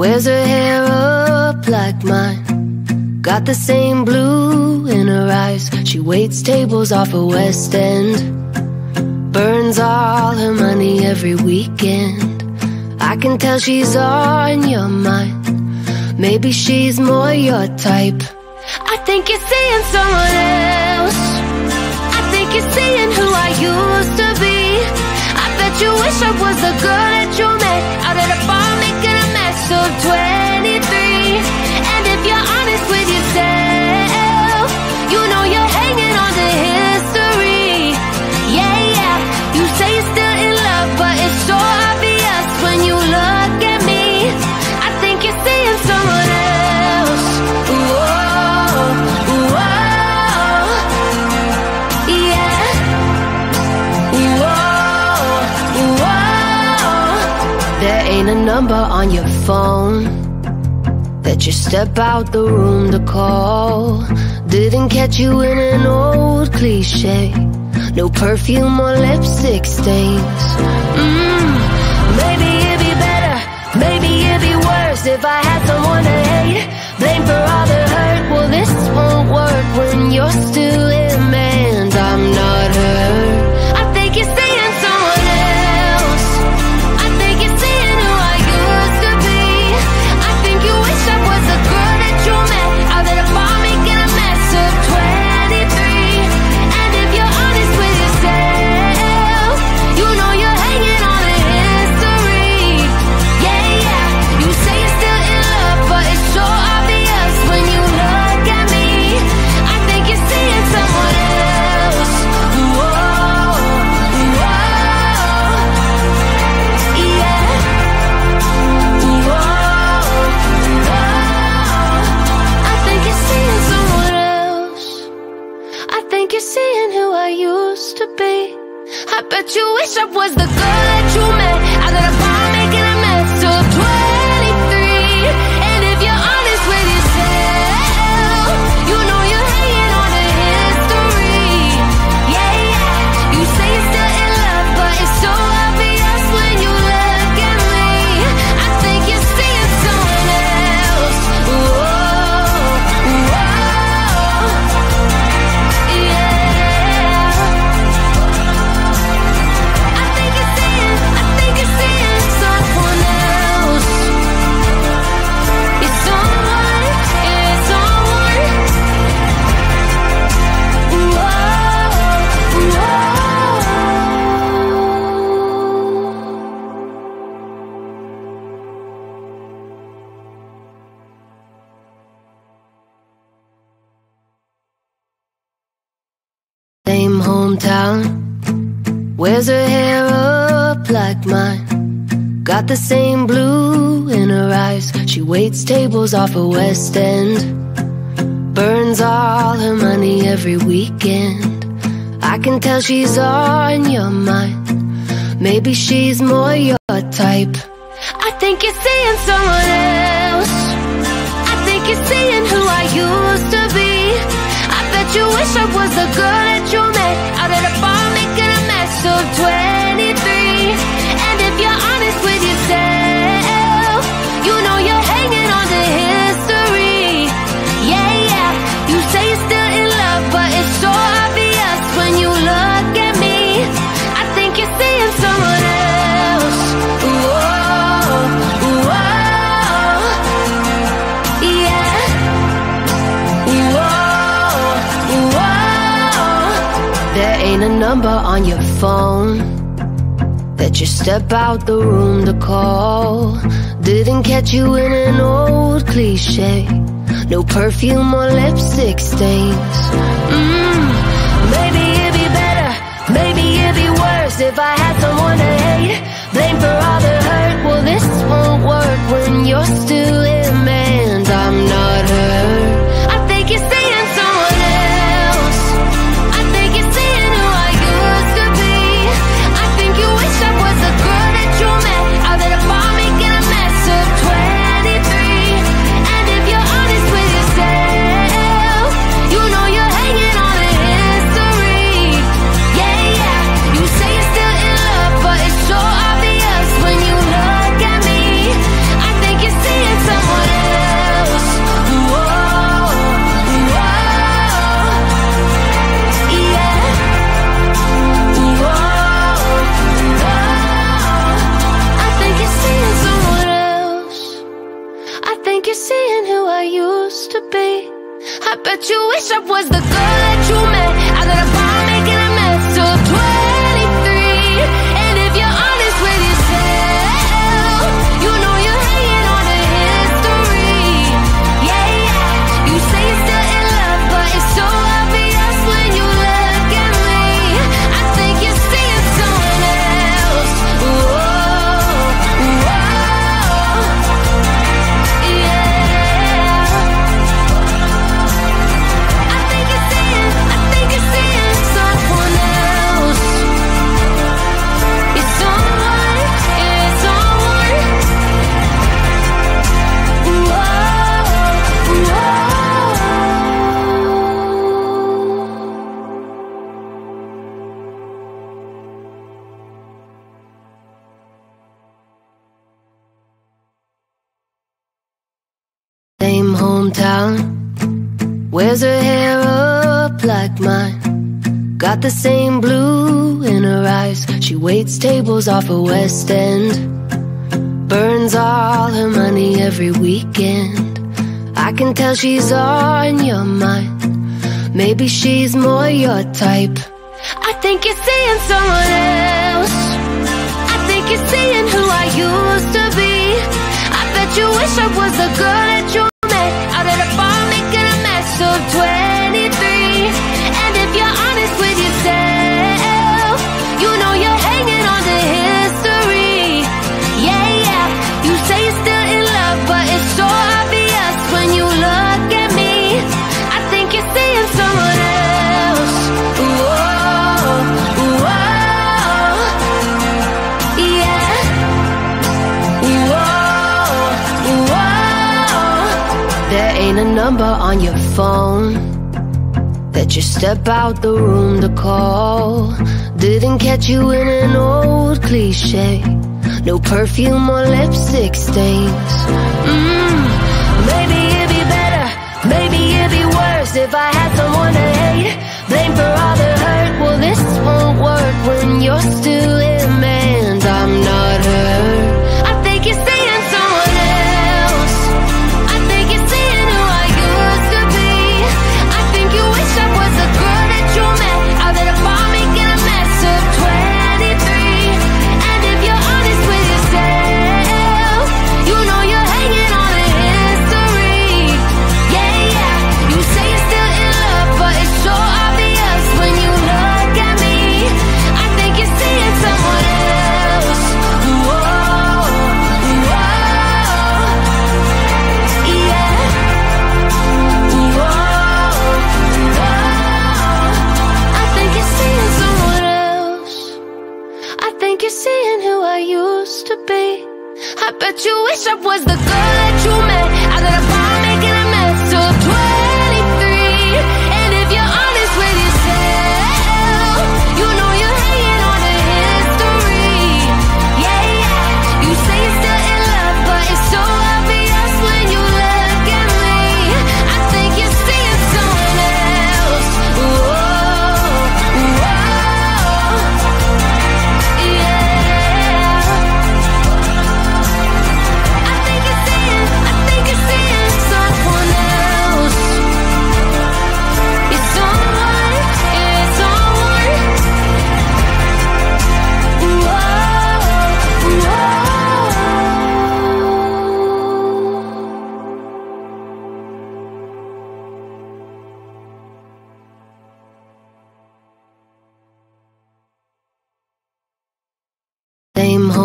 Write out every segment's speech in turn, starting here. Wears her hair up like mine, got the same blue in her eyes. She waits tables off a West End, burns all her money every weekend. I can tell she's on your mind, maybe she's more your type. I think you're seeing someone else, I think you're seeing who I used to be. I bet you wish I was the girl that you met out at a bar making a mess of 23. And if you're honest with yourself, you know you're hanging on to history. Yeah, yeah, you say you're still in love, but it's so obvious when you look at me. I think you're seeing someone else. Ain't a number on your phone that you step out the room to call. Didn't catch you in an old cliche, no perfume or lipstick stains. Maybe it'd be better, maybe it'd be worse if I had someone to hate, blame for all the hurt. Well, this won't work when you're still in and I'm not her. I think you're saying someone else, I think you're saying hometown. Wears her hair up like mine, got the same blue in her eyes. She waits tables off a West End, burns all her money every weekend. I can tell she's on your mind, maybe she's more your type. I think you're seeing someone else, I think you're seeing who I used to be. I bet you wish I was the girl that you met out at a bar making a mess of 23. And if you're honest with yourself, you know you're hanging on to history. Yeah, yeah, you say you're still in love, but it's so obvious when you look at me. I think you're seeing someone else. Whoa, whoa. Ain't a number on your phone that you step out the room to call. Didn't catch you in an old cliche, no perfume or lipstick stains. Maybe it'd be better, maybe it'd be worse if I had someone to hate, blame for all the hurt. Well, this won't work when you're still in and I'm not her. I think you're saying someone else, I think you're saying Bet you wish I was the girl that you met. I got a problem making a mess till 23. And if you're honest with yourself, you know you're hanging on to history. Yeah, yeah. You say you're still in love, but it's so obvious when you look at me. I think you're seeing someone else. Whoa, whoa, yeah. Same hometown, wears her hair up like mine. Got the same blue in her eyes. She waits tables off a West End. Burns all her money every weekend. I can tell she's on your mind. Maybe she's more your type. I think you're seeing someone else. I think you're seeing who I used to be. I bet you wish I was the girl that you out at a bar making a mess of 23. And if you're honest with yourself, you know you're hanging on to history. Yeah, yeah. You say you're still in love, but it's so obvious when you look at me. I think you're seeing someone else. Whoa, whoa, yeah. Whoa, whoa. There ain't a number on your phone that you step out the room to call. Didn't catch you in an old cliche. No perfume or lipstick stains. Maybe it'd be better, maybe it'd be worse if I had someone to hate, blame for all the hurt. Well, this won't work when you're still in me and I'm not her. I think you're saying someone else.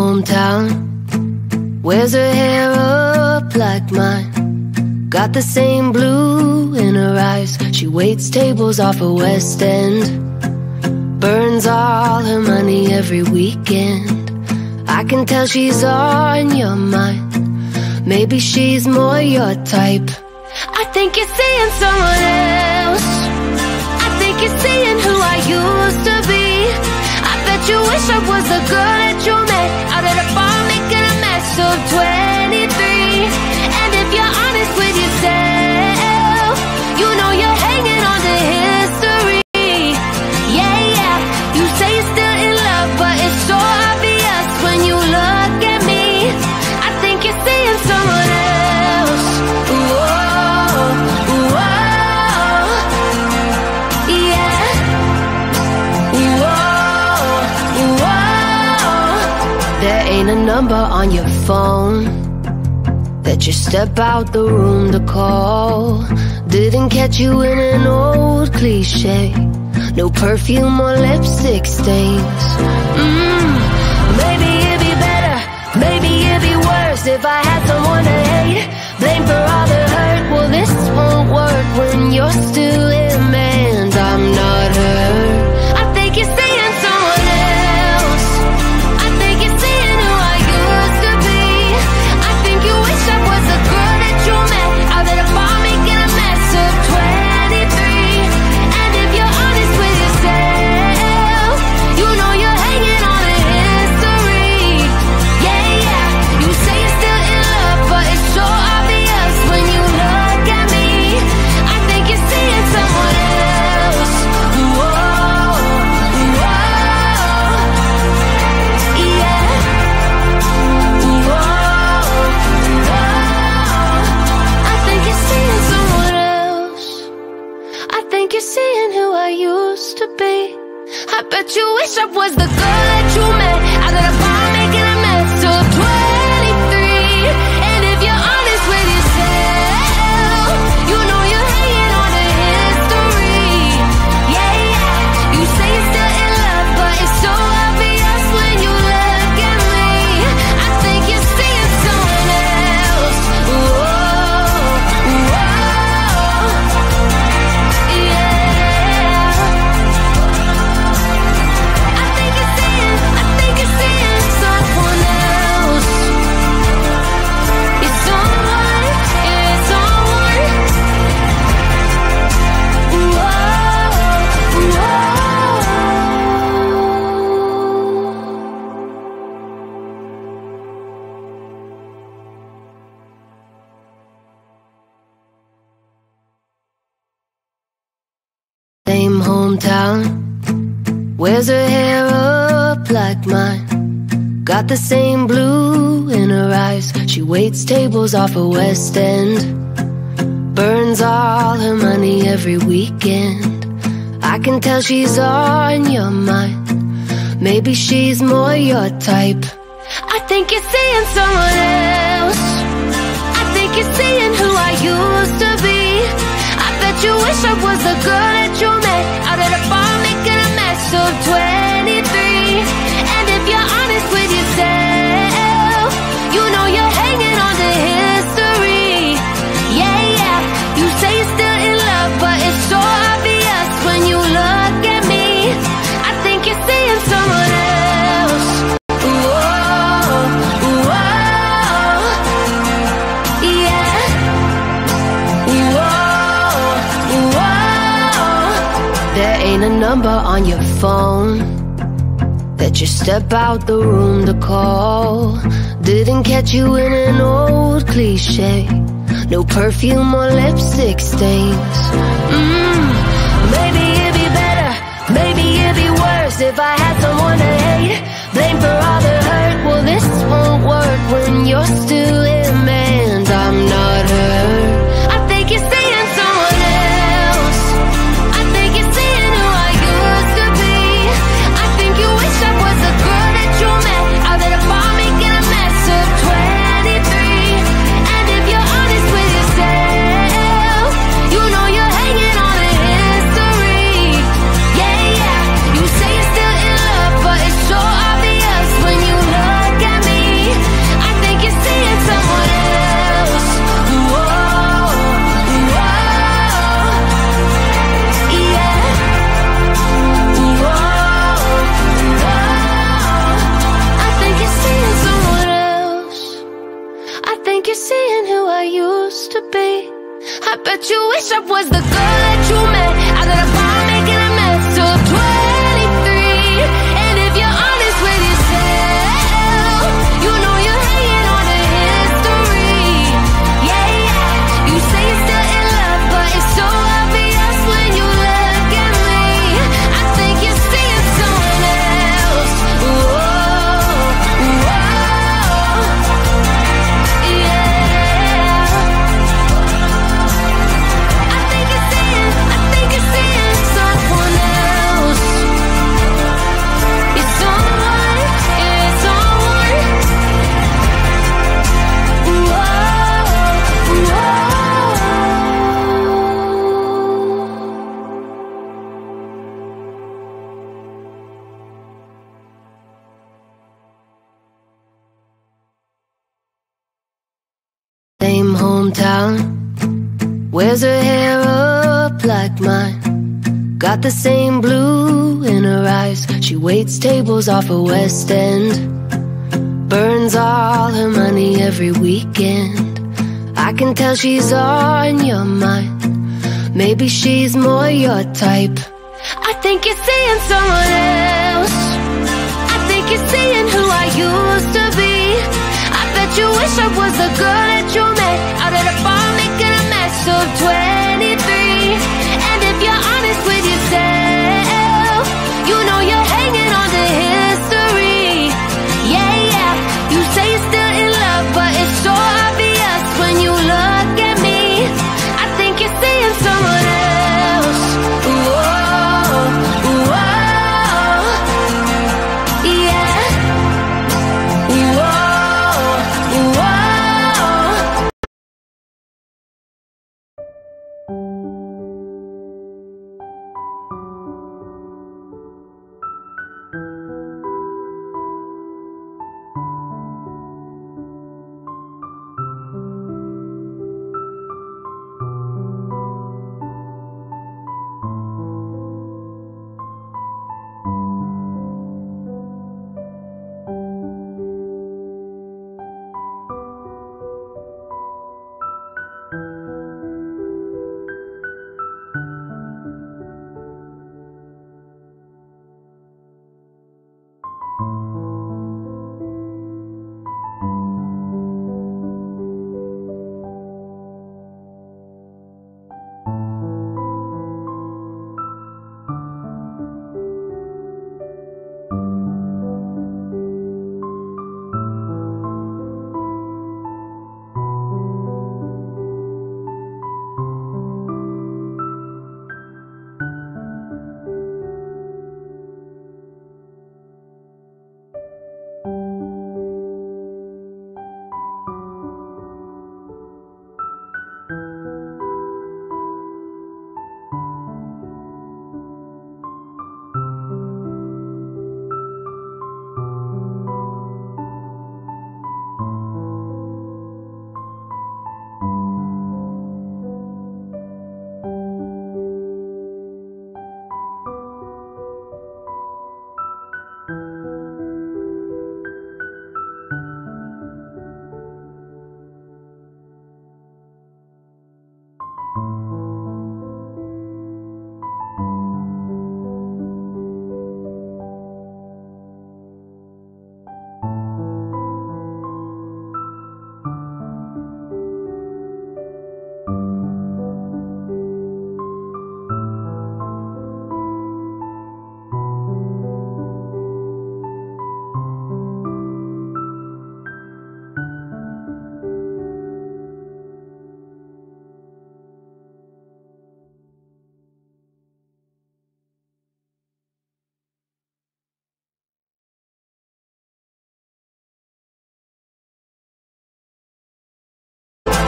Hometown, wears her hair up like mine. Got the same blue in her eyes. She waits tables off a West End. Burns all her money every weekend. I can tell she's on your mind. Maybe she's more your type. I think you're seeing someone else. I think you're seeing who I used to be. Bet you wish I was the girl that you met, out at a bar making a mess of 23. And if you're honest with yourself, you know you're hanging on to history. Yeah, yeah. You say you're still in love, but it's so obvious when you look at me. I think you're seeing someone else. Whoa, whoa. number on your phone that you step out the room to call. Didn't catch you in an old cliche, no perfume or lipstick stains. Maybe it'd be better, maybe it'd be worse if I had someone to hate, blame for all the hurt. Well, this won't work when you're still in and I'm not hurt. I think you're seeing someone else. I think you're seeing who I used to be. I think you wish I was the girl that you met, out at a bar making a mess of 23. And if you're honest with yourself, you know you're hanging on to history. Yeah, yeah. You say you're still in love, but it's so obvious when you look at me. I think you're seeing someone else. You're seeing who I used to be. I bet you wish I was the girl that you met, out at a bar making a mess till 23. And if you're honest with yourself, you know you're hanging on to history. Yeah, yeah. You say you're still in love, but it's so obvious when you look at me. I think you're seeing someone else. Whoa, whoa. Hometown wears her hair up like mine, got the same blue in her eyes. She waits tables off a West End, burns all her money every weekend. I can tell she's on your mind, maybe she's more your type. I think you're seeing someone else. I think you're seeing who I used to be. You wish I was the girl that you met, out at a bar making a mess of 23. And if you're honest with yourself, you know you're hanging on to history. Yeah, yeah. You say you're still in love, but it's so obvious when you look at me. I think you're seeing someone else. Whoa, whoa, yeah. A number on your phone that you step out the room to call. Didn't catch you in an old cliche, no perfume or lipstick stains. Maybe it'd be better, maybe it'd be worse if I had someone to hate, blame for all the hurt. Well, this won't work when you're still in and I'm not hurt. I think you're seeing someone else. I think you're seeing hometown, wears her hair up like mine, got the same blue in her eyes. She waits tables off a West End, burns all her money every weekend. I can tell she's on your mind, maybe she's more your type. I think you're seeing someone else, I think you're seeing who I used to be. I bet you wish I was the girl that you met out at a bar making a mess of 23. And if you're honest with yourself, you know you're hanging on to history. Yeah, yeah, you say you're still in love, but it's so obvious when you look at me. I think you're seeing someone else.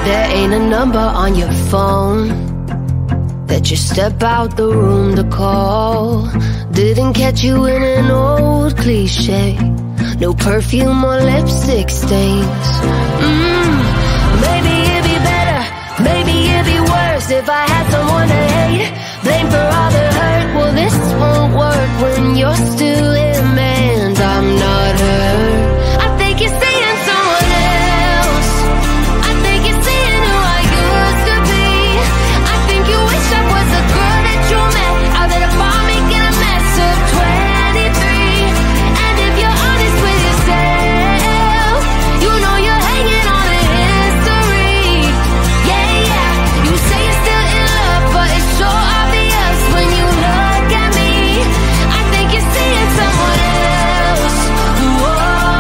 There ain't a number on your phone that you step out the room to call. Didn't catch you in an old cliche, no perfume or lipstick stains. Maybe it'd be better, maybe it'd be worse if I had someone to hate, blame for all the hurt. Well, this won't work when you're still in and I'm not hurt. I think you're saying someone else. Someone else, whoa.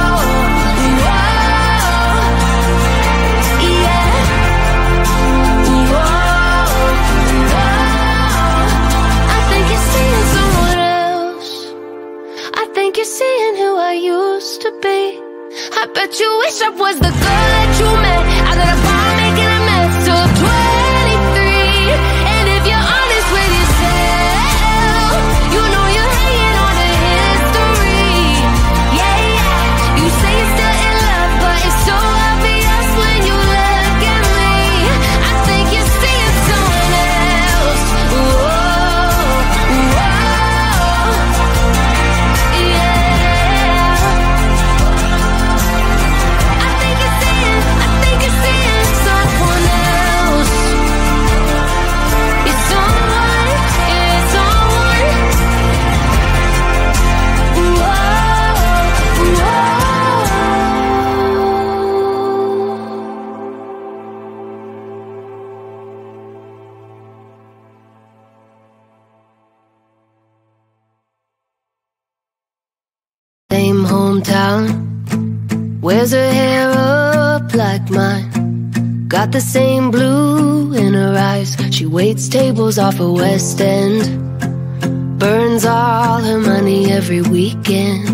hometown, wears her hair up like mine, got the same blue in her eyes. She waits tables off a West End, burns all her money every weekend.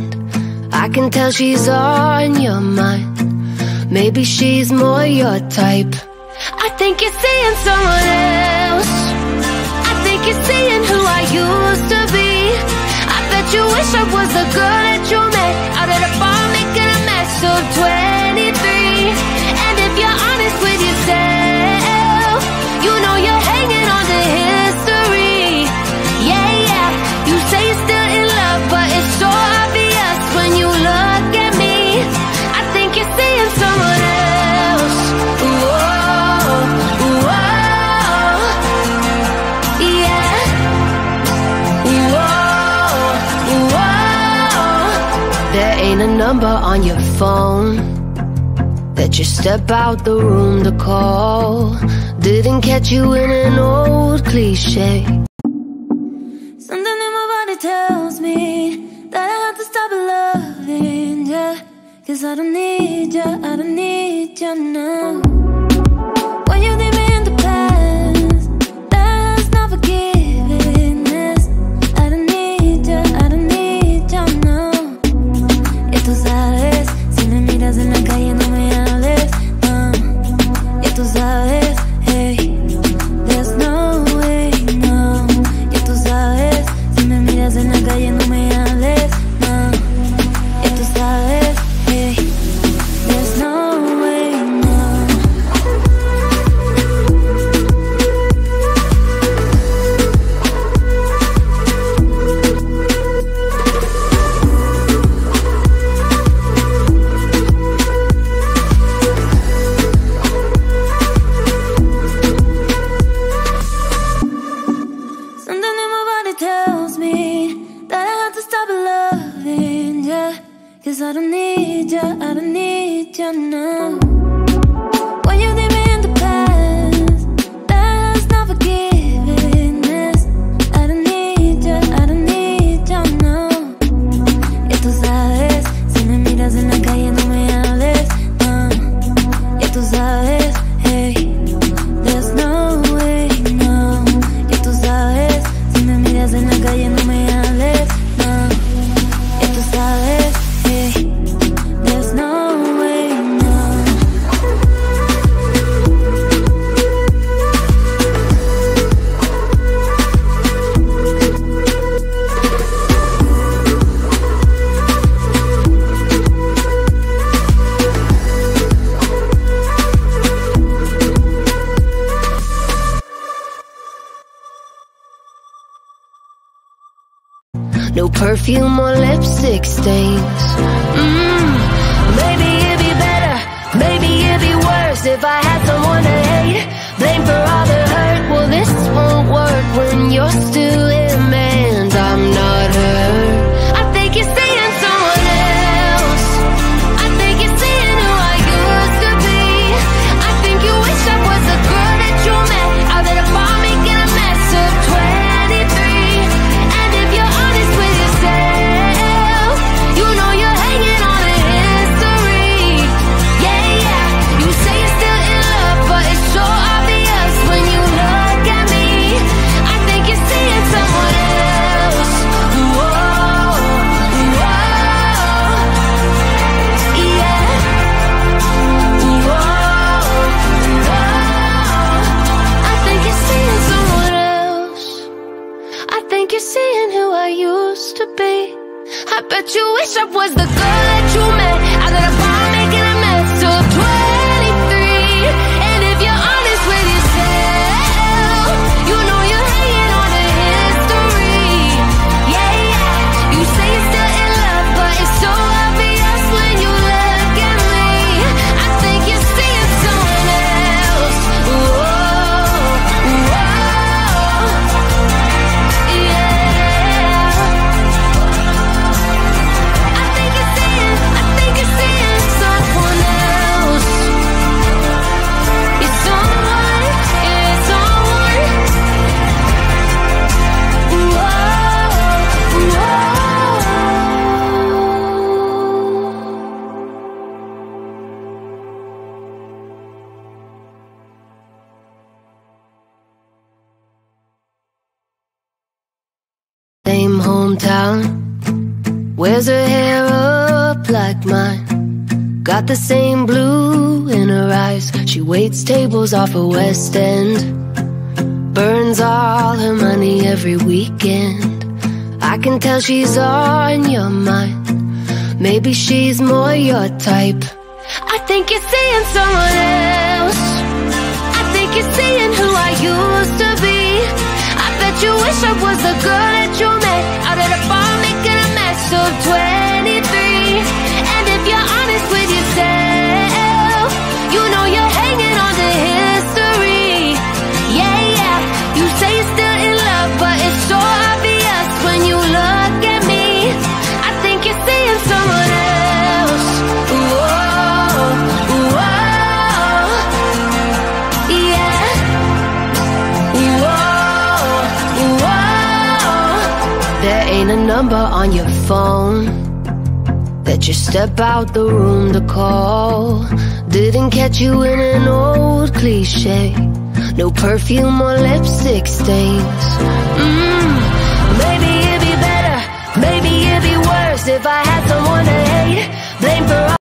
I can tell she's on your mind, maybe she's more your type. I think you're seeing someone else, I think you're seeing who I used to be. I bet you wish I was the girl that you met out at a bar making a mess of 23. And if you're honest with yourself, you know you're hanging on to history. Yeah, yeah, you say you're still in love, but it's so obvious when you look at me. I think you're seeing someone else. Whoa. Ain't a number on your phone that you step out the room to call. Didn't catch you in an old cliche. Something in my body tells me that I have to stop loving ya, cause I don't need ya, I don't need ya now. When you leave me in the past, that's not forgiveness. I don't need ya, I don't need ya now. Tú sabes, si me miras en la calle no me hables, no. Ya tú sabes, hey, there's no way, no. Ya tú sabes, si me miras en la calle no me hables, no. Ya tú sabes, hey, there's no way, cause I don't need ya, I don't need ya now. When you leave me in the past, that's not forgiveness. I don't need ya, I don't need ya now. Ya tú sabes, si me miras en la calle no me hables, no. Ya tú sabes, hey, there's no way, no. Ya tú sabes, si me miras en la calle no me hables, no. Ya tú sabes. There's no way, no. No perfume or lipstick stains. Maybe it'd be better, maybe it'd be worse if I had someone to hate, blame for all the hurt. Well, this won't work when you're still in me and I'm not her. I think you're seeing someone else, I think you're seeing who I used to be. I think you wish I was the girl that you met out at a bar making a mess of 23. And if you're honest with yourself, you know you're hanging on. Someone else, whoa. hometown, wears her hair up like mine, got the same blue in her eyes. She waits tables off a West End, burns all her money every weekend. I can tell she's on your mind, maybe she's more your type. I think you're seeing someone else, I think you're seeing who I used to be. I bet you wish I was the girl that you met out at a bar making a mess of 23. And if you're honest with yourself, you know you're hanging on to history. Yeah, yeah, you say you're still in love, but it's so obvious when you look at me. I think you're seeing someone else. A number on your phone that you step out the room to call, didn't catch you in an old cliche, no perfume or lipstick stains. Maybe it'd be better, maybe it'd be worse if I had someone to hate, blame for all.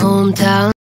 hometown.